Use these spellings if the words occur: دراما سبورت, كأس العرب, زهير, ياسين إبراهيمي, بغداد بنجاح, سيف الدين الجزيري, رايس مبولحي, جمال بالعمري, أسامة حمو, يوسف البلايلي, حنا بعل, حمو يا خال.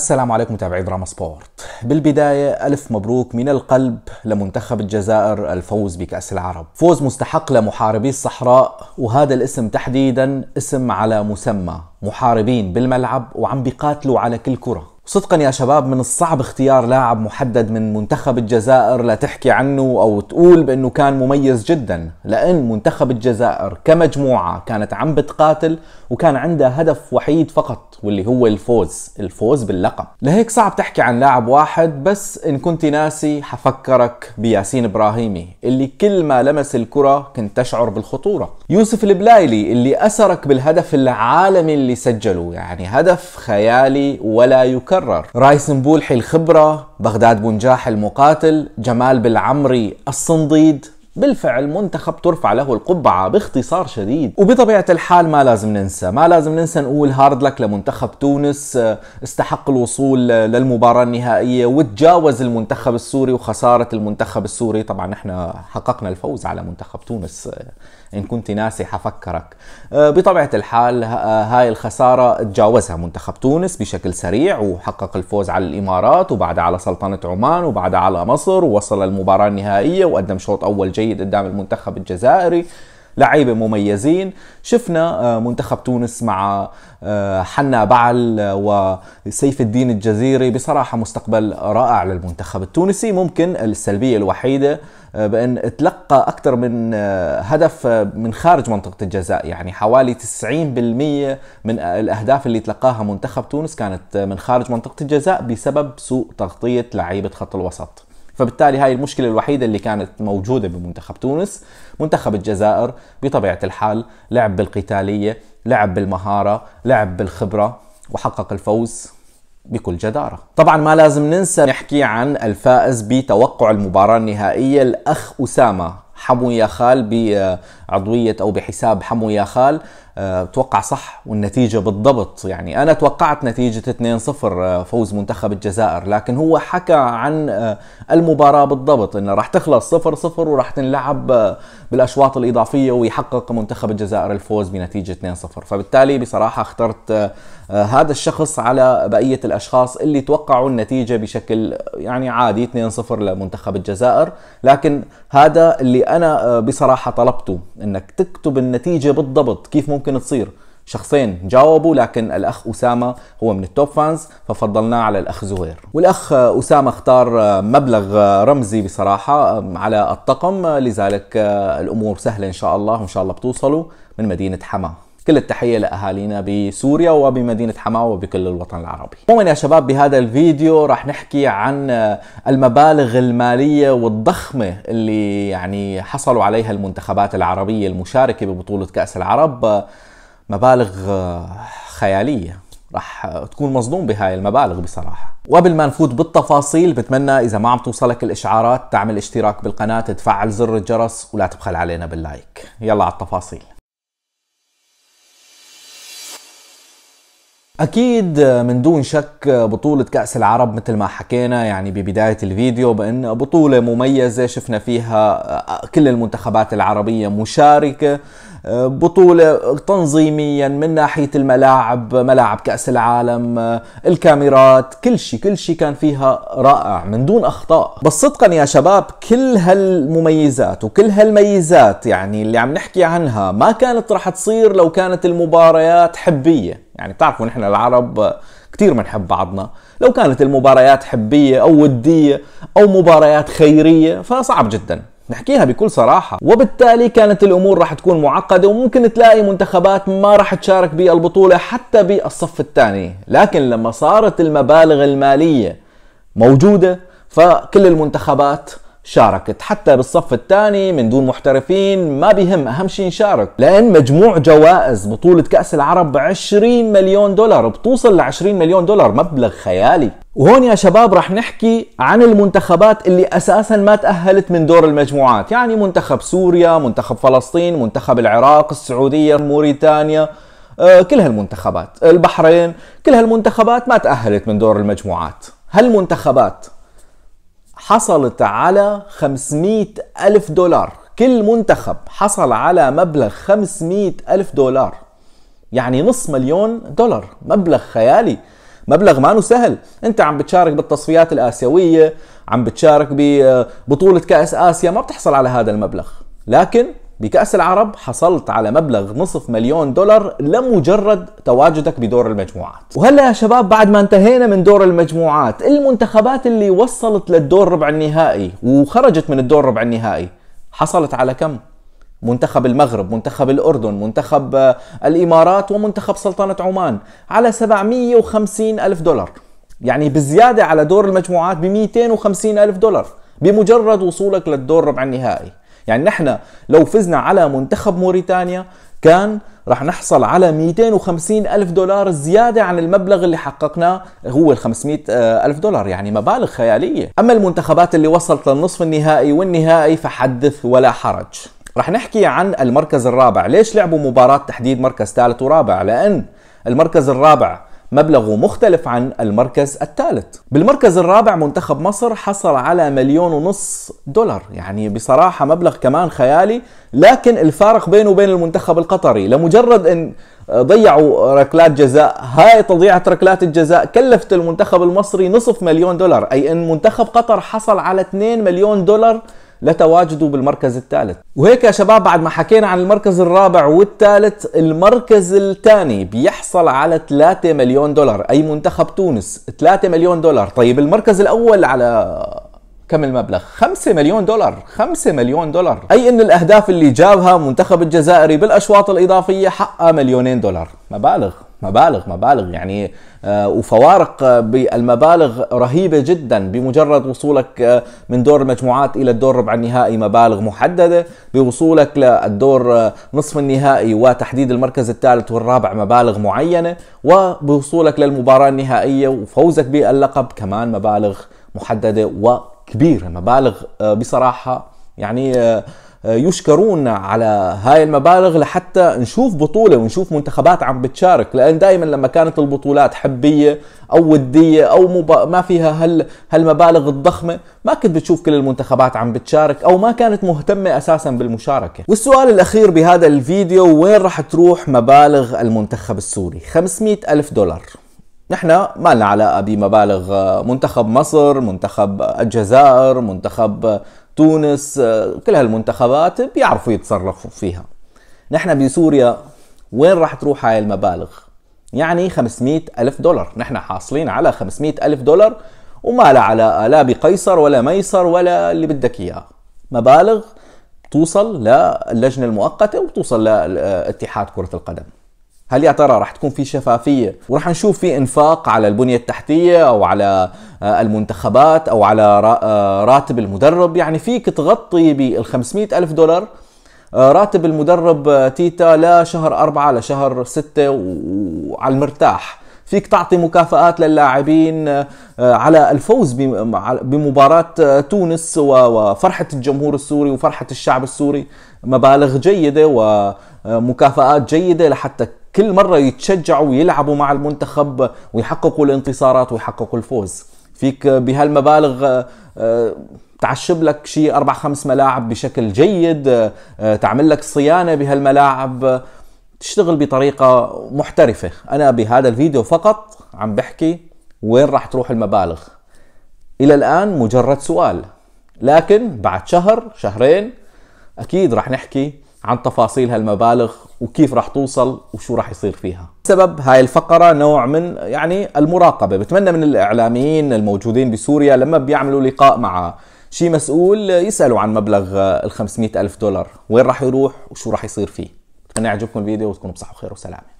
السلام عليكم متابعي دراما سبورت. بالبداية ألف مبروك من القلب لمنتخب الجزائر الفوز بكأس العرب، فوز مستحق لمحاربي الصحراء، وهذا الاسم تحديدا اسم على مسمى، محاربين بالملعب وعم بيقاتلوا على كل كرة. صدقا يا شباب من الصعب اختيار لاعب محدد من منتخب الجزائر لا تحكي عنه أو تقول بأنه كان مميز جدا، لأن منتخب الجزائر كمجموعة كانت عم بتقاتل وكان عندها هدف وحيد فقط واللي هو الفوز باللقب. لهيك صعب تحكي عن لاعب واحد، بس إن كنت ناسي حفكرك بياسين إبراهيمي اللي كل ما لمس الكرة كنت تشعر بالخطورة، يوسف البلايلي اللي أسرك بالهدف العالمي اللي سجله، يعني هدف خيالي ولا يكرر، رايس مبولحي الخبرة، بغداد بنجاح المقاتل، جمال بالعمري الصنديد. بالفعل منتخب ترفع له القبعة باختصار شديد. وبطبيعة الحال ما لازم ننسى نقول هارد لك لمنتخب تونس، استحق الوصول للمباراة النهائية وتجاوز المنتخب السوري وخسارة المنتخب السوري. طبعا نحن حققنا الفوز على منتخب تونس، إن كنت ناسي حفكرك. بطبيعة الحال هاي الخسارة تجاوزها منتخب تونس بشكل سريع وحقق الفوز على الإمارات وبعدها على سلطنة عمان وبعدها على مصر، ووصل المباراة النهائية وقدم شوط أول جيد قدام المنتخب الجزائري، لعيبة مميزين. شفنا منتخب تونس مع حنا بعل وسيف الدين الجزيري، بصراحة مستقبل رائع للمنتخب التونسي. ممكن السلبية الوحيدة بأن تلقى أكثر من هدف من خارج منطقة الجزاء، يعني حوالي 90% من الأهداف اللي تلقاها منتخب تونس كانت من خارج منطقة الجزاء بسبب سوء تغطية لعيبة خط الوسط. فبالتالي هاي المشكلة الوحيدة اللي كانت موجودة بمنتخب تونس. منتخب الجزائر بطبيعة الحال لعب بالقتالية، لعب بالمهارة، لعب بالخبرة، وحقق الفوز بكل جدارة. طبعا ما لازم ننسى نحكي عن الفائز بتوقع المباراة النهائية، الأخ أسامة حمو يا خال، بعضوية أو بحساب حمو يا خال، توقع صح والنتيجة بالضبط. يعني أنا توقعت نتيجة 2-0 فوز منتخب الجزائر، لكن هو حكى عن المباراة بالضبط إنه راح تخلص 0-0 وراح تنلعب بالأشواط الإضافية ويحقق منتخب الجزائر الفوز بنتيجة 2-0. فبالتالي بصراحة اخترت هذا الشخص على بقية الأشخاص اللي توقعوا النتيجة بشكل يعني عادي 2-0 لمنتخب الجزائر، لكن هذا اللي أنا بصراحة طلبته، إنك تكتب النتيجة بالضبط كيف ممكن تصير. شخصين جاوبوا، لكن الأخ أسامة هو من التوب فانز ففضلناه على الأخ زهير. والأخ أسامة اختار مبلغ رمزي بصراحة على الطقم، لذلك الأمور سهلة إن شاء الله، وإن شاء الله بتوصلوا من مدينة حما. كل التحية لأهالينا بسوريا وبمدينة حما وبكل الوطن العربي. عموما يا شباب بهذا الفيديو راح نحكي عن المبالغ المالية والضخمة اللي يعني حصلوا عليها المنتخبات العربية المشاركة ببطولة كأس العرب. مبالغ خيالية، راح تكون مصدوم بهاي المبالغ بصراحة. وقبل ما نفوت بالتفاصيل بتمنى إذا ما عم توصلك الإشعارات تعمل اشتراك بالقناة، تفعل زر الجرس، ولا تبخل علينا باللايك. يلا على التفاصيل. أكيد من دون شك بطولة كأس العرب مثل ما حكينا يعني ببداية الفيديو بأن بطولة مميزة، شفنا فيها كل المنتخبات العربية مشاركة، بطولة تنظيميا من ناحية الملاعب، ملاعب كأس العالم، الكاميرات، كل شيء كان فيها رائع من دون أخطاء. بس صدقا يا شباب كل هالمميزات وكل هالميزات يعني اللي عم نحكي عنها ما كانت راح تصير لو كانت المباريات حبية. يعني بتعرفوا نحن العرب كتير منحب بعضنا، لو كانت المباريات حبية أو ودية أو مباريات خيرية فصعب جدا نحكيها بكل صراحة، وبالتالي كانت الأمور راح تكون معقدة وممكن تلاقي منتخبات ما راح تشارك بالبطولة حتى بالصف الثاني. لكن لما صارت المبالغ المالية موجودة فكل المنتخبات شاركت حتى بالصف الثاني من دون محترفين، ما بهم، أهم شيء نشارك. لأن مجموع جوائز بطولة كأس العرب 20 مليون دولار، بتوصل ل 20 مليون دولار، مبلغ خيالي. وهون يا شباب رح نحكي عن المنتخبات اللي أساسا ما تأهلت من دور المجموعات، يعني منتخب سوريا، منتخب فلسطين، منتخب العراق، السعودية، موريتانيا، كل هالمنتخبات، البحرين، كل هالمنتخبات ما تأهلت من دور المجموعات. هالمنتخبات حصلت على 500 ألف دولار، كل منتخب حصل على مبلغ 500 ألف دولار، يعني نص مليون دولار، مبلغ خيالي. مبلغ ما سهل. انت عم بتشارك بالتصفيات الآسيوية، عم بتشارك ببطولة كأس آسيا، ما بتحصل على هذا المبلغ، لكن بكأس العرب حصلت على مبلغ $500,000 لمجرد تواجدك بدور المجموعات. وهلا يا شباب، بعد ما انتهينا من دور المجموعات، المنتخبات اللي وصلت للدور ربع النهائي وخرجت من الدور ربع النهائي حصلت على كم؟ منتخب المغرب، منتخب الأردن، منتخب الإمارات، ومنتخب سلطنة عمان، على $750,000، يعني بالزيادة على دور المجموعات ب$250,000 بمجرد وصولك للدور ربع النهائي. يعني نحن لو فزنا على منتخب موريتانيا كان رح نحصل على $250,000 زيادة عن المبلغ اللي حققناه هو $500,000، يعني مبالغ خيالية. أما المنتخبات اللي وصلت للنصف النهائي والنهائي فحدث ولا حرج. رح نحكي عن المركز الرابع، ليش لعبوا مباراة تحديد مركز ثالث ورابع؟ لأن المركز الرابع مبلغه مختلف عن المركز الثالث. بالمركز الرابع منتخب مصر حصل على $1.5 مليون، يعني بصراحة مبلغ كمان خيالي، لكن الفارق بينه وبين المنتخب القطري لمجرد ان ضيعوا ركلات جزاء، هاي تضيعة ركلات الجزاء كلفت المنتخب المصري $500,000، اي ان منتخب قطر حصل على $2 مليون لتواجده بالمركز الثالث. وهيك يا شباب، بعد ما حكينا عن المركز الرابع والثالث، المركز الثاني بيحصل على $3 مليون، اي منتخب تونس $3 مليون. طيب المركز الاول على كم المبلغ؟ $5 مليون، $5 مليون، اي ان الاهداف اللي جابها منتخب الجزائري بالاشواط الاضافيه حقق $2 مليون. مبالغ يعني، وفوارق بالمبالغ رهيبة جدا. بمجرد وصولك من دور المجموعات إلى الدور ربع النهائي مبالغ محددة، بوصولك للدور نصف النهائي وتحديد المركز الثالث والرابع مبالغ معينة، وبوصولك للمباراة النهائية وفوزك باللقب كمان مبالغ محددة وكبيرة. مبالغ بصراحة يعني يشكرون على هاي المبالغ لحتى نشوف بطولة ونشوف منتخبات عم بتشارك، لأن دائما لما كانت البطولات حبية أو ودية أو ما فيها هالمبالغ الضخمة، ما كنت بتشوف كل المنتخبات عم بتشارك أو ما كانت مهتمة أساسا بالمشاركة. والسؤال الأخير بهذا الفيديو، وين رح تروح مبالغ المنتخب السوري؟ $500,000. نحن ما لنا علاقة بمبالغ منتخب مصر، منتخب الجزائر، منتخب تونس، كل هالمنتخبات بيعرفوا يتصرفوا فيها. نحن بسوريا وين راح تروح هاي المبالغ؟ يعني $500,000، نحن حاصلين على $500,000 وما له علاقة لا بقيصر ولا ميسر ولا اللي بدك إياه. مبالغ توصل للجنة المؤقتة وتوصل لاتحاد كرة القدم. هل يا ترى رح تكون في شفافية ورح نشوف في انفاق على البنية التحتية أو على المنتخبات أو على راتب المدرب؟ يعني فيك تغطي بال$500,000 راتب المدرب تيتا لشهر 4 لشهر 6 وعلى المرتاح. فيك تعطي مكافآت للاعبين على الفوز بمباراة تونس وفرحة الجمهور السوري وفرحة الشعب السوري، مبالغ جيدة ومكافآت جيدة لحتى كل مرة يتشجعوا ويلعبوا مع المنتخب ويحققوا الانتصارات ويحققوا الفوز. فيك بهالمبالغ تعشب لك شيء 4-5 ملاعب بشكل جيد، تعمل لك صيانة بهالملاعب، تشتغل بطريقة محترفة. أنا بهذا الفيديو فقط عم بحكي وين راح تروح المبالغ. إلى الآن مجرد سؤال، لكن بعد شهر شهرين أكيد راح نحكي عن تفاصيل هالمبالغ وكيف راح توصل وشو راح يصير فيها. سبب هاي الفقرة نوع من يعني المراقبة. بتمنى من الإعلاميين الموجودين بسوريا لما بيعملوا لقاء مع شي مسؤول يسألوا عن مبلغ $500,000 وين راح يروح وشو راح يصير فيه. أتمنى يعجبكم الفيديو وتكونوا بصحة وخير وسلامة.